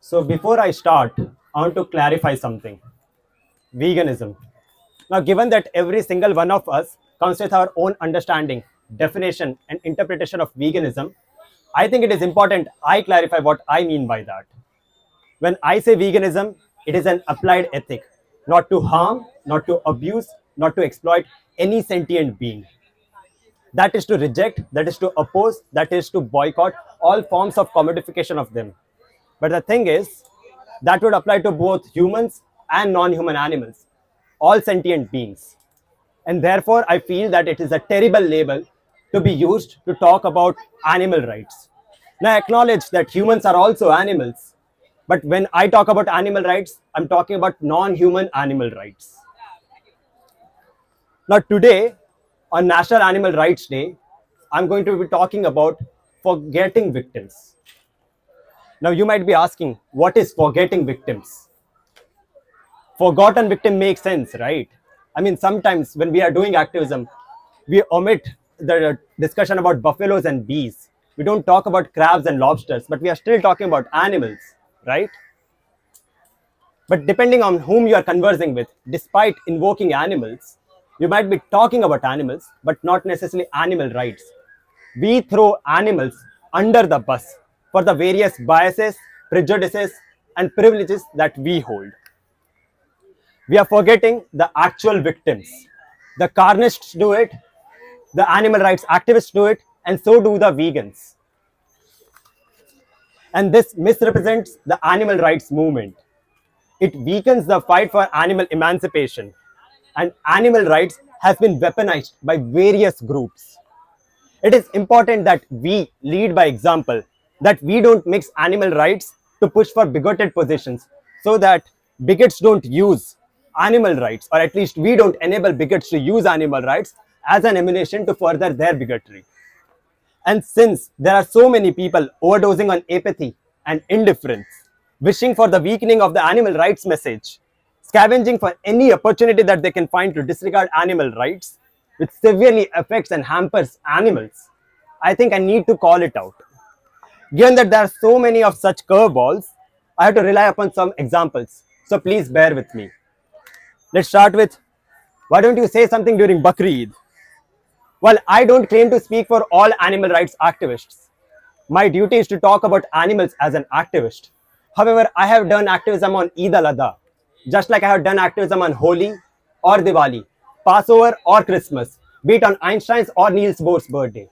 So before I start, I want to clarify something. Veganism. Now, given that every single one of us comes with our own understanding, definition, and interpretation of veganism, I think it is important I clarify what I mean by that. When I say veganism, it is an applied ethic, not to harm, not to abuse, not to exploit any sentient being. That is to reject, that is to oppose, that is to boycott all forms of commodification of them. But the thing is, that would apply to both humans and non-human animals, all sentient beings. And therefore, I feel that it is a terrible label to be used to talk about animal rights. Now, I acknowledge that humans are also animals. But when I talk about animal rights, I'm talking about non-human animal rights. Now, today, on National Animal Rights Day, I'm going to be talking about forgetting victims. Now, you might be asking, what is forgetting victims? Forgotten victim makes sense, right? I mean, sometimes when we are doing activism, we omit the discussion about buffaloes and bees. We don't talk about crabs and lobsters, but we are still talking about animals, right? But depending on whom you are conversing with, despite invoking animals, you might be talking about animals, but not necessarily animal rights. We throw animals under the bus for the various biases, prejudices, and privileges that we hold. We are forgetting the actual victims. The carnists do it, the animal rights activists do it, and so do the vegans. And this misrepresents the animal rights movement. It weakens the fight for animal emancipation. And animal rights has been weaponized by various groups. It is important that we lead by example, that we don't mix animal rights to push for bigoted positions, so that bigots don't use animal rights, or at least we don't enable bigots to use animal rights as an ammunition to further their bigotry. And since there are so many people overdosing on apathy and indifference, wishing for the weakening of the animal rights message, scavenging for any opportunity that they can find to disregard animal rights, which severely affects and hampers animals, I think I need to call it out. Given that there are so many of such curveballs, I have to rely upon some examples. So please bear with me. Let's start with, why don't you say something during Bakrid? Well, I don't claim to speak for all animal rights activists. My duty is to talk about animals as an activist. However, I have done activism on Eid al Adha, just like I have done activism on Holi or Diwali, Passover or Christmas, be it on Einstein's or Niels Bohr's birthday.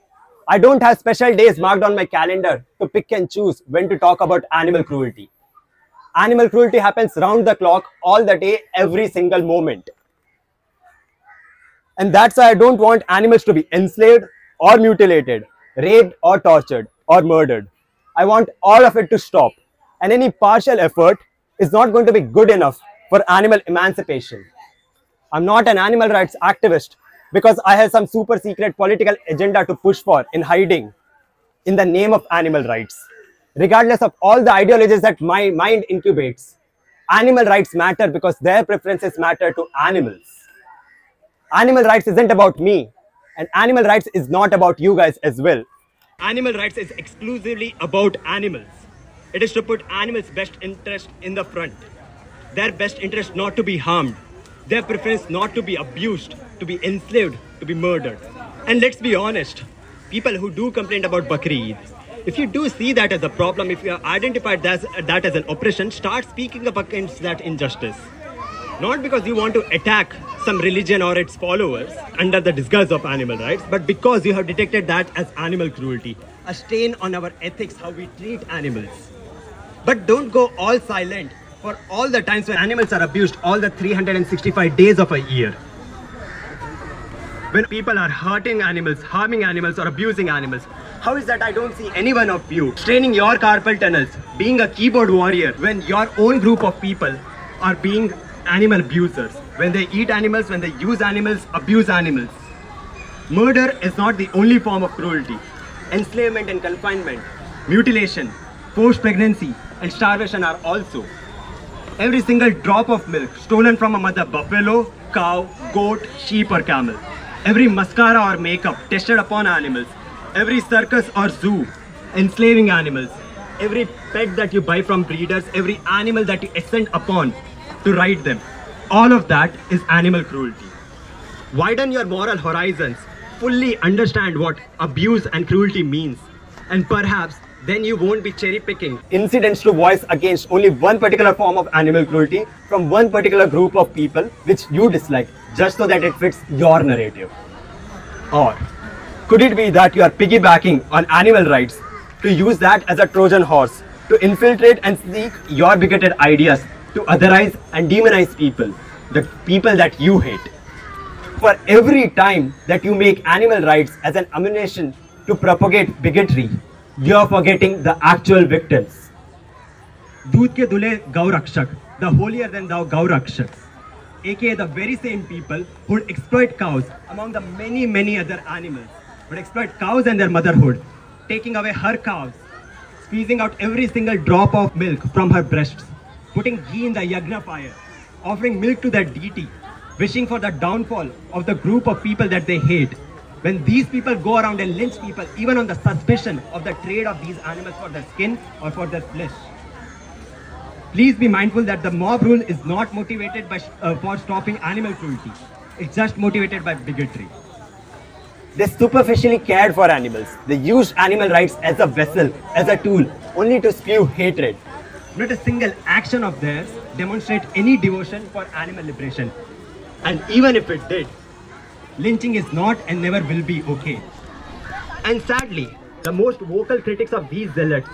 I don't have special days marked on my calendar to pick and choose when to talk about animal cruelty. Animal cruelty happens round the clock, all the day, every single moment. And that's why I don't want animals to be enslaved or mutilated, raped or tortured or murdered. I want all of it to stop. And any partial effort is not going to be good enough for animal emancipation. I'm not an animal rights activist because I have some super secret political agenda to push for in hiding in the name of animal rights. Regardless of all the ideologies that my mind incubates, animal rights matter because their preferences matter to animals. Animal rights isn't about me, and animal rights is not about you guys as well. Animal rights is exclusively about animals. It is to put animals' best interest in the front. Their best interest not to be harmed. Their preference not to be abused, to be enslaved, to be murdered. And let's be honest, people who do complain about Bakrid, if you do see that as a problem, if you have identified that as an oppression, start speaking up against that injustice. Not because you want to attack some religion or its followers under the disguise of animal rights, but because you have detected that as animal cruelty, a stain on our ethics, how we treat animals. But don't go all silent for all the times when animals are abused, all the 365 days of a year. When people are hurting animals, harming animals, or abusing animals, how is that I don't see any one of you straining your carpal tunnels, being a keyboard warrior, when your own group of people are being animal abusers, when they eat animals, when they use animals, abuse animals? Murder is not the only form of cruelty. Enslavement and confinement, mutilation, forced pregnancy, and starvation are also. Every single drop of milk stolen from a mother buffalo, cow, goat, sheep, or camel. Every mascara or makeup tested upon animals. every circus or zoo, enslaving animals, every pet that you buy from breeders, every animal that you ascend upon to ride them, all of that is animal cruelty. Widen your moral horizons, fully understand what abuse and cruelty means, and perhaps then you won't be cherry picking incidents to voice against only one particular form of animal cruelty from one particular group of people which you dislike, just so that it fits your narrative. Or could it be that you are piggybacking on animal rights to use that as a Trojan horse to infiltrate and seek your bigoted ideas to otherize and demonize people, the people that you hate? For every time that you make animal rights as an ammunition to propagate bigotry, you are forgetting the actual victims. Doodh ke dule Gaurakshak, the holier than thou Gaurakshak, aka the very same people who exploit cows among the many other animals, would exploit cows and their motherhood, taking away her calves, squeezing out every single drop of milk from her breasts, putting ghee in the yagna fire, offering milk to their deity, wishing for the downfall of the group of people that they hate. When these people go around and lynch people, even on the suspicion of the trade of these animals for their skin or for their flesh. Please be mindful that the mob rule is not motivated by for stopping animal cruelty. It's just motivated by bigotry. They superficially cared for animals. They used animal rights as a vessel, as a tool, only to spew hatred. Not a single action of theirs demonstrates any devotion for animal liberation. And even if it did, lynching is not and never will be okay. And sadly, the most vocal critics of these zealots,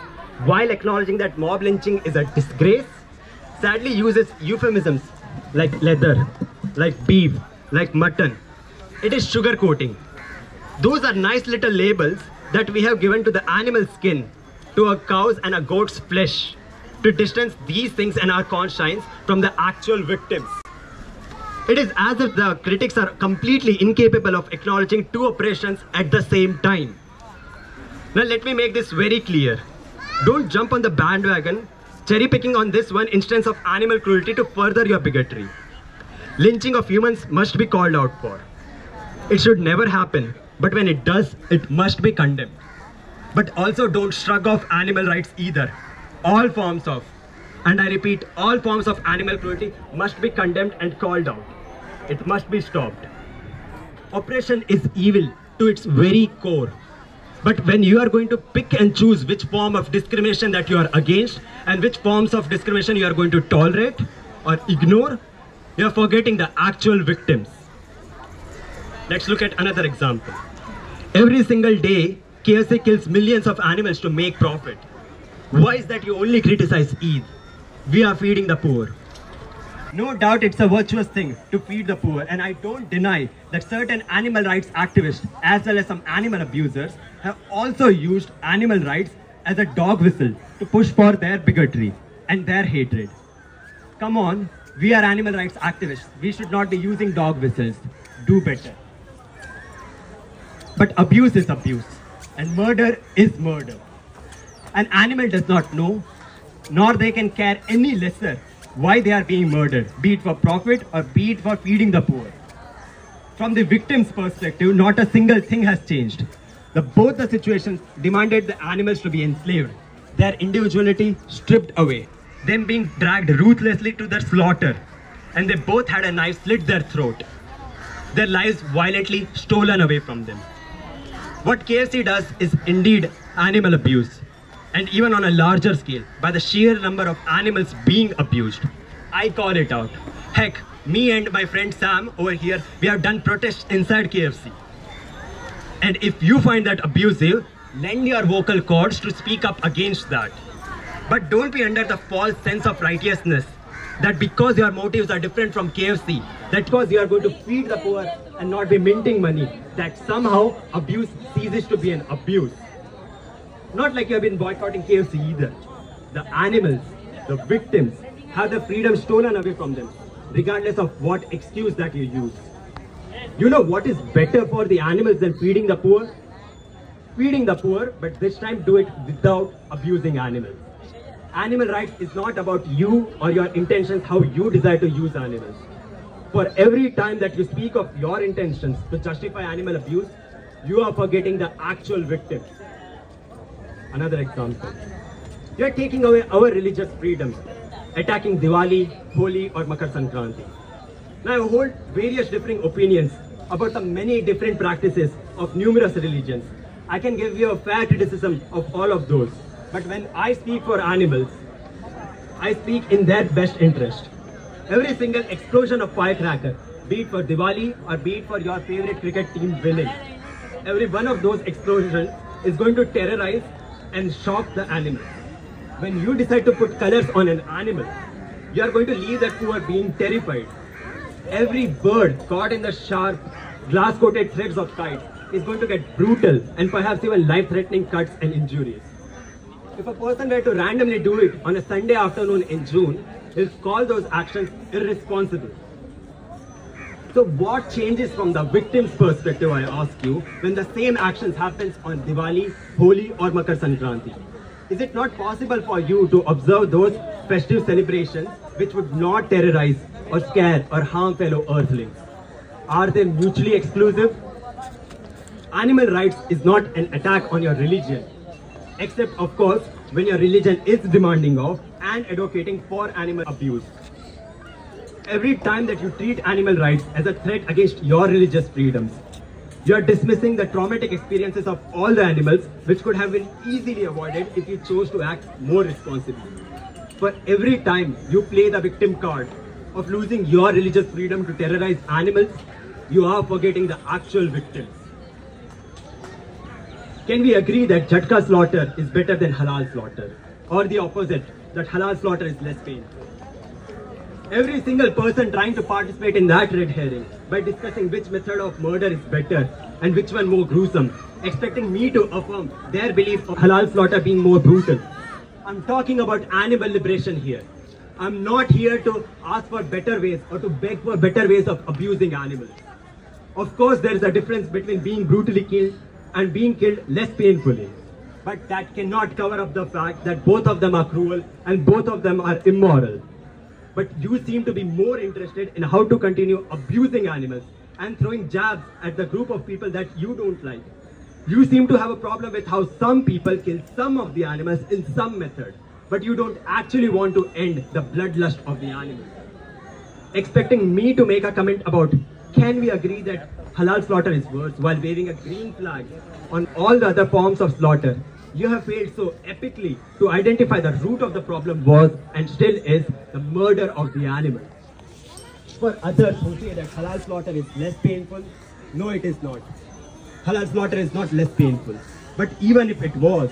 while acknowledging that mob lynching is a disgrace, sadly uses euphemisms like leather, like beef, like mutton. It is sugarcoating. Those are nice little labels that we have given to the animal skin, to a cow's and a goat's flesh, to distance these things and our conscience from the actual victims. It is as if the critics are completely incapable of acknowledging two oppressions at the same time. Now let me make this very clear. Don't jump on the bandwagon, cherry picking on this one instance of animal cruelty to further your bigotry. Lynching of humans must be called out for. It should never happen, but when it does, it must be condemned. But also don't shrug off animal rights either. All forms of, and I repeat, all forms of animal cruelty must be condemned and called out. It must be stopped. Oppression is evil to its very core. But when you are going to pick and choose which form of discrimination that you are against and which forms of discrimination you are going to tolerate or ignore, you are forgetting the actual victims. Let's look at another example. Every single day, KFC kills millions of animals to make profit. Why is that you only criticize Eid? We are feeding the poor. No doubt it's a virtuous thing to feed the poor, and I don't deny that certain animal rights activists as well as some animal abusers have also used animal rights as a dog whistle to push for their bigotry and their hatred. Come on, we are animal rights activists. We should not be using dog whistles. Do better. But abuse is abuse, and murder is murder. An animal does not know, nor they can care any lesser why they are being murdered, be it for profit or be it for feeding the poor. From the victim's perspective, not a single thing has changed. Both the situations demanded the animals to be enslaved, their individuality stripped away, them being dragged ruthlessly to their slaughter, and they both had a knife slit their throat, their lives violently stolen away from them. What KFC does is indeed animal abuse, and even on a larger scale, by the sheer number of animals being abused. I call it out. Heck, me and my friend Sam over here, we have done protests inside KFC. And if you find that abusive, lend your vocal cords to speak up against that. But don't be under the false sense of righteousness, that because your motives are different from KFC, that because you are going to feed the poor and not be minting money, that somehow abuse ceases to be an abuse. Not like you have been boycotting KFC either. The animals, the victims, have their freedom stolen away from them, regardless of what excuse that you use. You know what is better for the animals than feeding the poor? Feeding the poor, but this time do it without abusing animals. Animal rights is not about you or your intentions, how you desire to use animals. For every time that you speak of your intentions to justify animal abuse, you are forgetting the actual victims. Another example. You are taking away our religious freedoms, attacking Diwali, Holi or Makar Sankranti. Now I hold various differing opinions about the many different practices of numerous religions. I can give you a fair criticism of all of those. But when I speak for animals, I speak in their best interest. Every single explosion of firecracker, be it for Diwali or be it for your favorite cricket team winning, every one of those explosions is going to terrorize and shock the animal. When you decide to put colors on an animal, you are going to leave that poor being terrified. Every bird caught in the sharp, glass-coated threads of kite is going to get brutal and perhaps even life-threatening cuts and injuries. If a person were to randomly do it on a Sunday afternoon in June, he'll call those actions irresponsible. So what changes from the victim's perspective, I ask you, when the same actions happens on Diwali, Holi or Makar Sankranti? Is it not possible for you to observe those festive celebrations which would not terrorize or scare or harm fellow earthlings? Are they mutually exclusive? Animal rights is not an attack on your religion, except of course when your religion is demanding of and advocating for animal abuse. Every time that you treat animal rights as a threat against your religious freedoms, you are dismissing the traumatic experiences of all the animals which could have been easily avoided if you chose to act more responsibly. For every time you play the victim card of losing your religious freedom to terrorize animals, you are forgetting the actual victims. Can we agree that Jhatka slaughter is better than halal slaughter? Or the opposite, that halal slaughter is less painful? Every single person trying to participate in that red herring by discussing which method of murder is better and which one more gruesome, expecting me to affirm their belief of halal slaughter being more brutal. I'm talking about animal liberation here. I'm not here to ask for better ways or to beg for better ways of abusing animals. Of course, there is a difference between being brutally killed and being killed less painfully. But that cannot cover up the fact that both of them are cruel and both of them are immoral. But you seem to be more interested in how to continue abusing animals and throwing jabs at the group of people that you don't like. You seem to have a problem with how some people kill some of the animals in some method, but you don't actually want to end the bloodlust of the animals. Expecting me to make a comment about can we agree that halal slaughter is worse while waving a green flag on all the other forms of slaughter, you have failed so epically to identify the root of the problem was and still is the murder of the animal. For others who say that halal slaughter is less painful, no it is not. Halal slaughter is not less painful. But even if it was,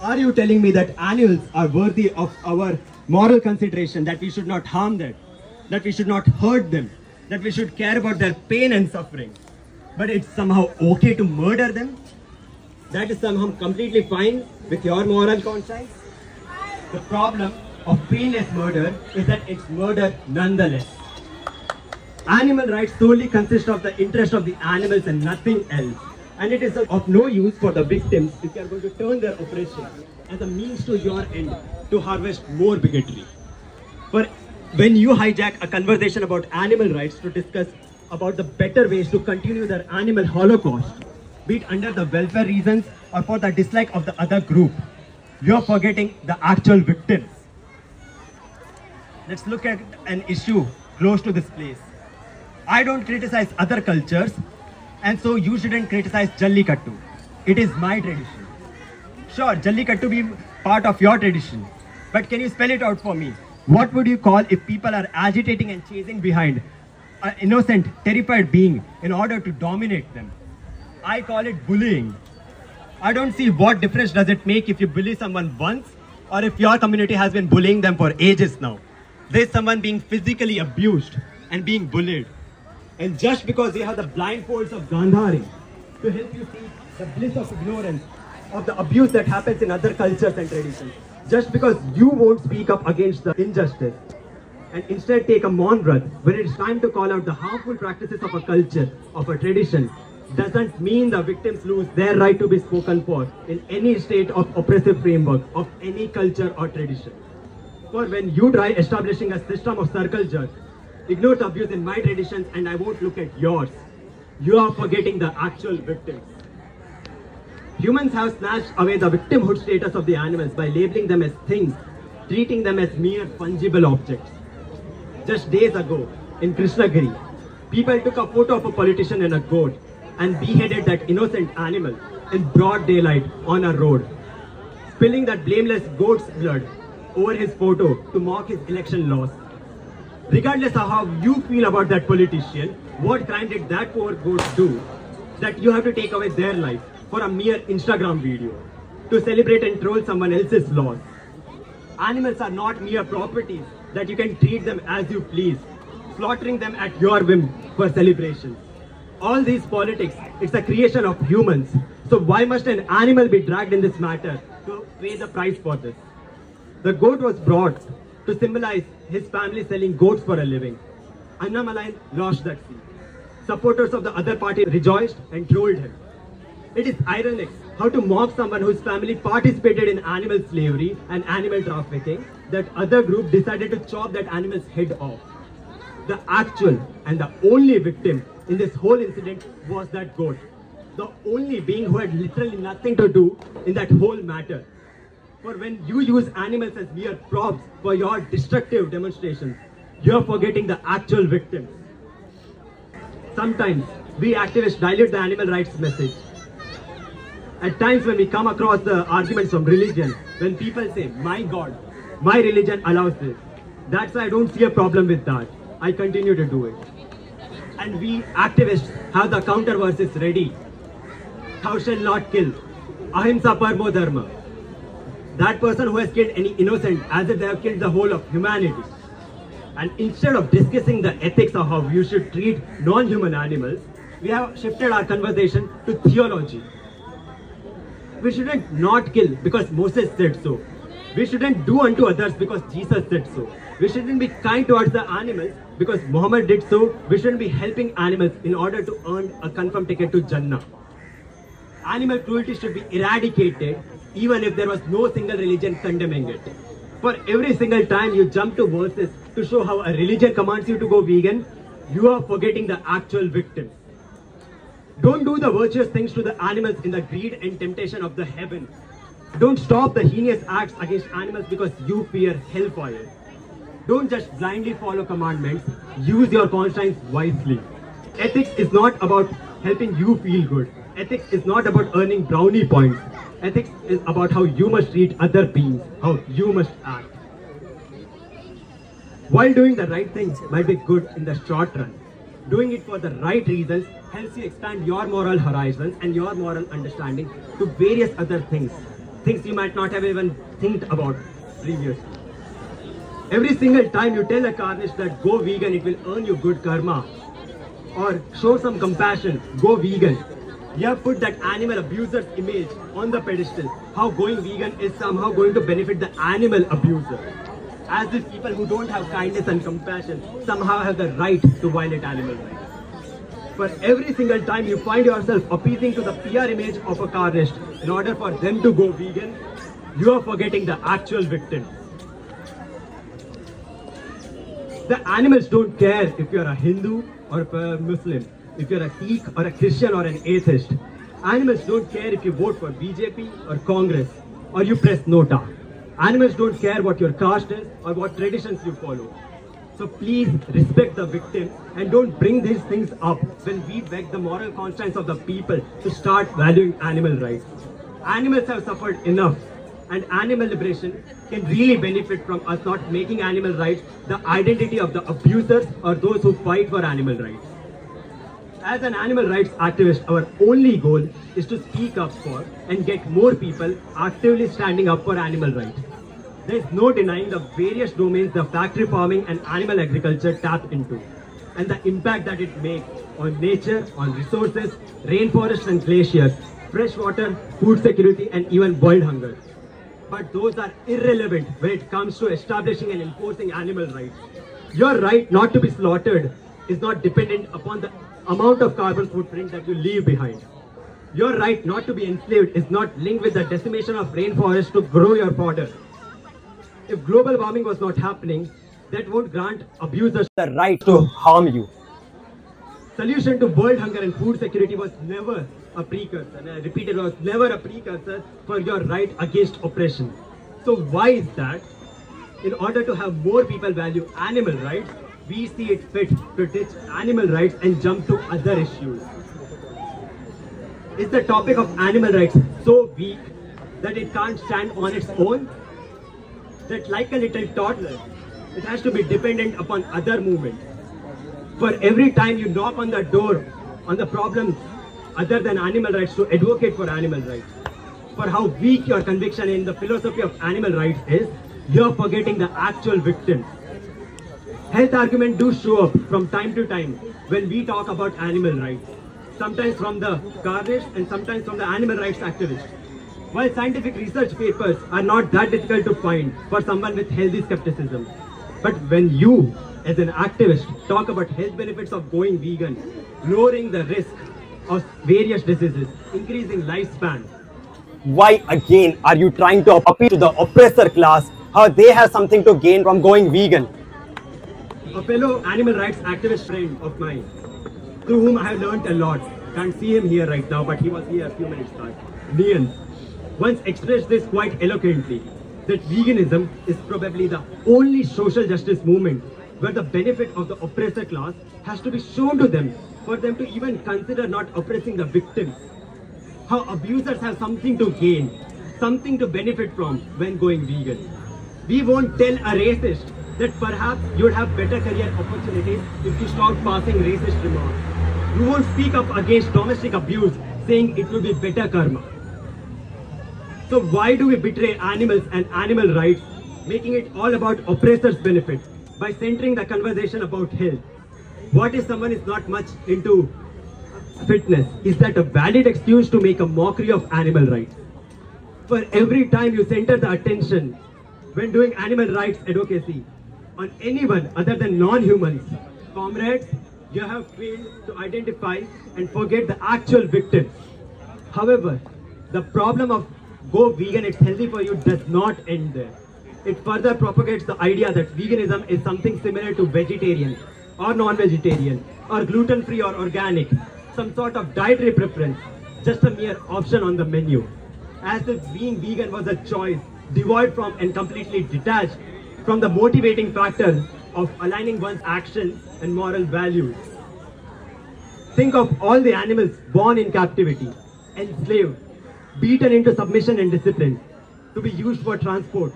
are you telling me that animals are worthy of our moral consideration, that we should not harm them, that we should not hurt them, that we should care about their pain and suffering, but it's somehow okay to murder them? That is somehow completely fine with your moral conscience? The problem of painless murder is that it's murder nonetheless. Animal rights solely consist of the interest of the animals and nothing else. And it is of no use for the victims if they are going to turn their oppression as a means to your end to harvest more bigotry. For when you hijack a conversation about animal rights to discuss about the better ways to continue their animal holocaust, be it under the welfare reasons or for the dislike of the other group, you're forgetting the actual victims. Let's look at an issue close to this place. I don't criticize other cultures, and so you shouldn't criticize Jallikattu. It is my tradition. Sure, Jallikattu be part of your tradition, but can you spell it out for me? What would you call if people are agitating and chasing behind an innocent, terrified being in order to dominate them? I call it bullying. I don't see what difference does it make if you bully someone once or if your community has been bullying them for ages now. There's someone being physically abused and being bullied. And just because they have the blindfolds of Gandhari to help you see the bliss of ignorance of the abuse that happens in other cultures and traditions, just because you won't speak up against the injustice and instead take a mourn breath when it's time to call out the harmful practices of a culture, of a tradition, doesn't mean the victims lose their right to be spoken for in any state of oppressive framework of any culture or tradition. For when you try establishing a system of circle jerk, ignore the abuse in my traditions and I won't look at yours, you are forgetting the actual victims. Humans have snatched away the victimhood status of the animals by labeling them as things, treating them as mere fungible objects. Just days ago, in Krishnagiri, people took a photo of a politician and a goat and beheaded that innocent animal in broad daylight on a road, spilling that blameless goat's blood over his photo to mock his election loss. Regardless of how you feel about that politician, what crime did that poor goat do that you have to take away their life for a mere Instagram video to celebrate and troll someone else's loss? Animals are not mere properties that you can treat them as you please, slaughtering them at your whim for celebrations. All these politics, it's a creation of humans. So why must an animal be dragged in this matter to pay the price for this? The goat was brought to symbolize his family selling goats for a living. Annamalai lost that seat. Supporters of the other party rejoiced and trolled him. It is ironic how to mock someone whose family participated in animal slavery and animal trafficking, that other group decided to chop that animal's head off. The actual and the only victim in this whole incident was that goat, the only being who had literally nothing to do in that whole matter. For when you use animals as mere props for your destructive demonstrations, you're forgetting the actual victims. Sometimes we activists dilute the animal rights message. At times when we come across the arguments from religion, when people say, my God, my religion allows this, that's why I don't see a problem with that. I continue to do it. And we activists have the counter verses ready. Thou shalt not kill. Ahimsa parmo dharma. That person who has killed any innocent as if they have killed the whole of humanity. And instead of discussing the ethics of how you should treat non-human animals, we have shifted our conversation to theology. We shouldn't not kill because Moses said so. We shouldn't do unto others because Jesus said so. We shouldn't be kind towards the animals because Muhammad did so. We shouldn't be helping animals in order to earn a confirmed ticket to Jannah. Animal cruelty should be eradicated even if there was no single religion condemning it. For every single time you jump to verses to show how a religion commands you to go vegan, you are forgetting the actual victims. Don't do the virtuous things to the animals in the greed and temptation of the heaven. Don't stop the heinous acts against animals because you fear hellfire. Don't just blindly follow commandments. Use your conscience wisely. Ethics is not about helping you feel good. Ethics is not about earning brownie points. Ethics is about how you must treat other beings, how you must act. While doing the right things might be good in the short run, doing it for the right reasons helps you expand your moral horizons and your moral understanding to various other things, things you might not have even thought about previously. Every single time you tell a carnist that go vegan, it will earn you good karma, or show some compassion, go vegan, you have put that animal abuser's image on the pedestal, how going vegan is somehow going to benefit the animal abuser. As if people who don't have kindness and compassion somehow have the right to violate animal rights. For every single time you find yourself appeasing to the PR image of a carnist in order for them to go vegan, you are forgetting the actual victims. The animals don't care if you're a Hindu or if you're a Muslim, if you're a Sikh or a Christian or an atheist. Animals don't care if you vote for BJP or Congress or you press NOTA. Animals don't care what your caste is or what traditions you follow. So please respect the victims and don't bring these things up when we beg the moral conscience of the people to start valuing animal rights. Animals have suffered enough, and animal liberation can really benefit from us not making animal rights the identity of the abusers or those who fight for animal rights. As an animal rights activist, our only goal is to speak up for and get more people actively standing up for animal rights. There is no denying the various domains the factory farming and animal agriculture tap into, and the impact that it makes on nature, on resources, rainforests and glaciers, fresh water, food security and even world hunger. But those are irrelevant when it comes to establishing and enforcing animal rights. Your right not to be slaughtered is not dependent upon the amount of carbon footprint that you leave behind. Your right not to be enslaved is not linked with the decimation of rainforests to grow your fodder. If global warming was not happening, that would grant abusers the right to harm you. Solution to world hunger and food security was never a precursor, and I repeat, it was never a precursor for your right against oppression. So why is that? In order to have more people value animal rights, we see it fit to ditch animal rights and jump to other issues. Is the topic of animal rights so weak that it can't stand on its own? That like a little toddler, it has to be dependent upon other movements. For every time you knock on the door on the problems other than animal rights to advocate for animal rights, for how weak your conviction in the philosophy of animal rights is, you're forgetting the actual victims. Health arguments do show up from time to time when we talk about animal rights, sometimes from the carnists and sometimes from the animal rights activists. While scientific research papers are not that difficult to find for someone with healthy skepticism, but when you, as an activist, talk about health benefits of going vegan, lowering the risk of various diseases, increasing lifespan, why again are you trying to appeal to the oppressor class how they have something to gain from going vegan? A fellow animal rights activist friend of mine, through whom I have learned a lot, can't see him here right now, but he was here a few minutes back, Nian, once expressed this quite eloquently, that veganism is probably the only social justice movement where the benefit of the oppressor class has to be shown to them for them to even consider not oppressing the victims. How abusers have something to gain, something to benefit from when going vegan. We won't tell a racist that perhaps you would have better career opportunities if you stop passing racist remarks. You won't speak up against domestic abuse saying it will be better karma. So why do we betray animals and animal rights, making it all about oppressors' benefits by centering the conversation about health? What if someone is not much into fitness? Is that a valid excuse to make a mockery of animal rights? For every time you center the attention when doing animal rights advocacy on anyone other than non-humans, comrades, you have failed to identify and forget the actual victims. However, the problem of go vegan, it's healthy for you does not end there. It further propagates the idea that veganism is something similar to vegetarian or non-vegetarian or gluten-free or organic, some sort of dietary preference, just a mere option on the menu. As if being vegan was a choice devoid from and completely detached from the motivating factor of aligning one's actions and moral values. Think of all the animals born in captivity, enslaved, beaten into submission and discipline, to be used for transport,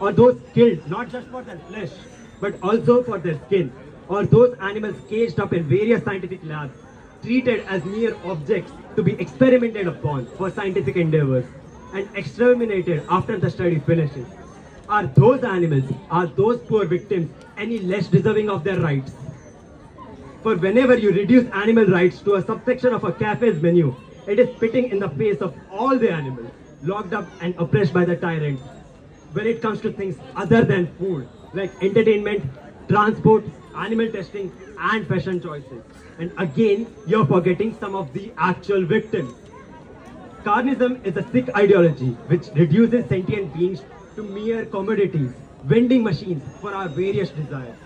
or those killed not just for their flesh, but also for their skin, or those animals caged up in various scientific labs, treated as mere objects to be experimented upon for scientific endeavors, and exterminated after the study finishes. Are those animals, are those poor victims any less deserving of their rights? For whenever you reduce animal rights to a subsection of a cafe's menu, it is spitting in the face of all the animals, locked up and oppressed by the tyrants. When it comes to things other than food, like entertainment, transport, animal testing, and fashion choices. And again, you're forgetting some of the actual victims. Carnism is a sick ideology which reduces sentient beings to mere commodities, vending machines for our various desires.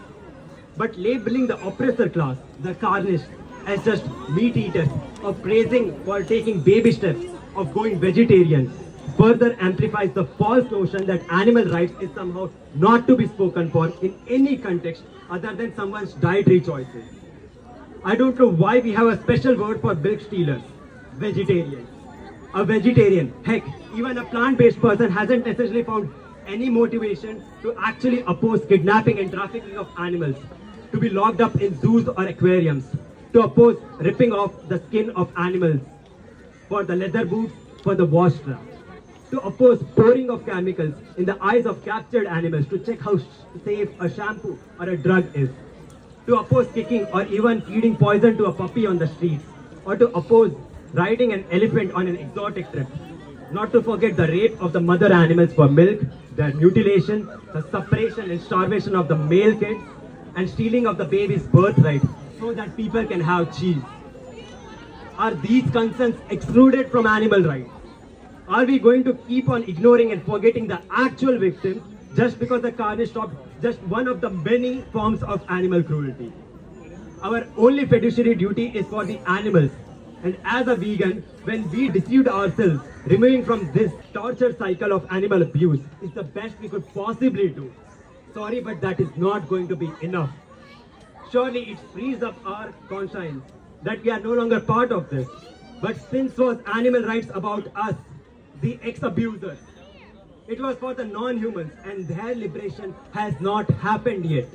But labeling the oppressor class, the carnists, as just meat eaters, or praising for taking baby steps, of going vegetarian, further amplifies the false notion that animal rights is somehow not to be spoken for in any context other than someone's dietary choices. I don't know why we have a special word for milk stealers, vegetarians. A vegetarian, heck, even a plant-based person hasn't necessarily found any motivation to actually oppose kidnapping and trafficking of animals, to be locked up in zoos or aquariums, to oppose ripping off the skin of animals for the leather boots, for the wash trap, to oppose pouring of chemicals in the eyes of captured animals to check how safe a shampoo or a drug is, to oppose kicking or even feeding poison to a puppy on the streets, or to oppose riding an elephant on an exotic trip, not to forget the rape of the mother animals for milk, their mutilation, the separation and starvation of the male kids, and stealing of the baby's birthright so that people can have cheese. Are these concerns excluded from animal rights? Are we going to keep on ignoring and forgetting the actual victims just because the carnage stopped just one of the many forms of animal cruelty? Our only fiduciary duty is for the animals. And as a vegan, when we deceived ourselves, removing from this torture cycle of animal abuse is the best we could possibly do. Sorry, but that is not going to be enough. Surely it frees up our conscience that we are no longer part of this. But since was animal rights about us, the ex-abusers? It was for the non-humans, and their liberation has not happened yet.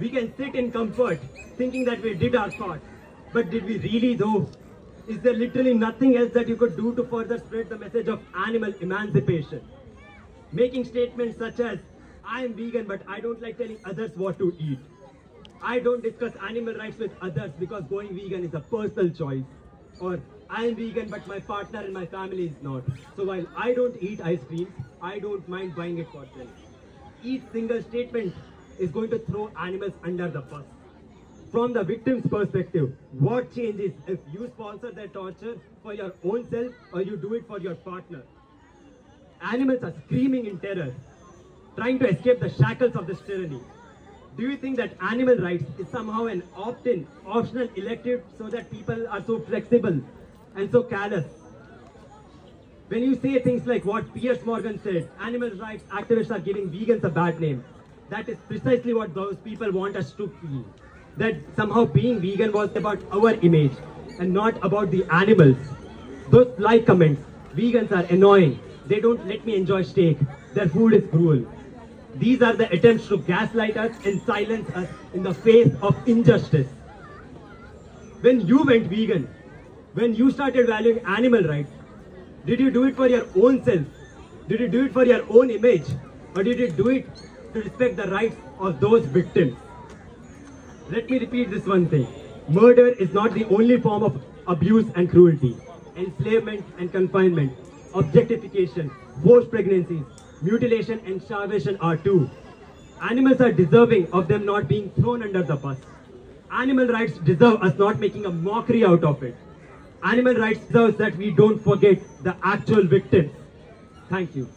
We can sit in comfort, thinking that we did our part. But did we really though? Is there literally nothing else that you could do to further spread the message of animal emancipation? Making statements such as, I am vegan but I don't like telling others what to eat. I don't discuss animal rights with others because going vegan is a personal choice. Or I am vegan but my partner and my family is not. So while I don't eat ice cream, I don't mind buying it for them. Each single statement is going to throw animals under the bus. From the victim's perspective, what changes if you sponsor their torture for your own self or you do it for your partner? Animals are screaming in terror, trying to escape the shackles of this tyranny. Do you think that animal rights is somehow an opt-in, optional elective so that people are so flexible and so callous? When you say things like what Piers Morgan said, animal rights activists are giving vegans a bad name, that is precisely what those people want us to feel. That somehow being vegan was about our image and not about the animals. Those like comments, vegans are annoying, they don't let me enjoy steak, their food is cruel. These are the attempts to gaslight us and silence us in the face of injustice. When you went vegan, when you started valuing animal rights, did you do it for your own self? Did you do it for your own image? Or did you do it to respect the rights of those victims? Let me repeat this one thing. Murder is not the only form of abuse and cruelty. Enslavement and confinement, objectification, forced pregnancies, mutilation and starvation are too. Animals are deserving of them not being thrown under the bus. Animal rights deserve us not making a mockery out of it. Animal rights deserves that we don't forget the actual victims. Thank you.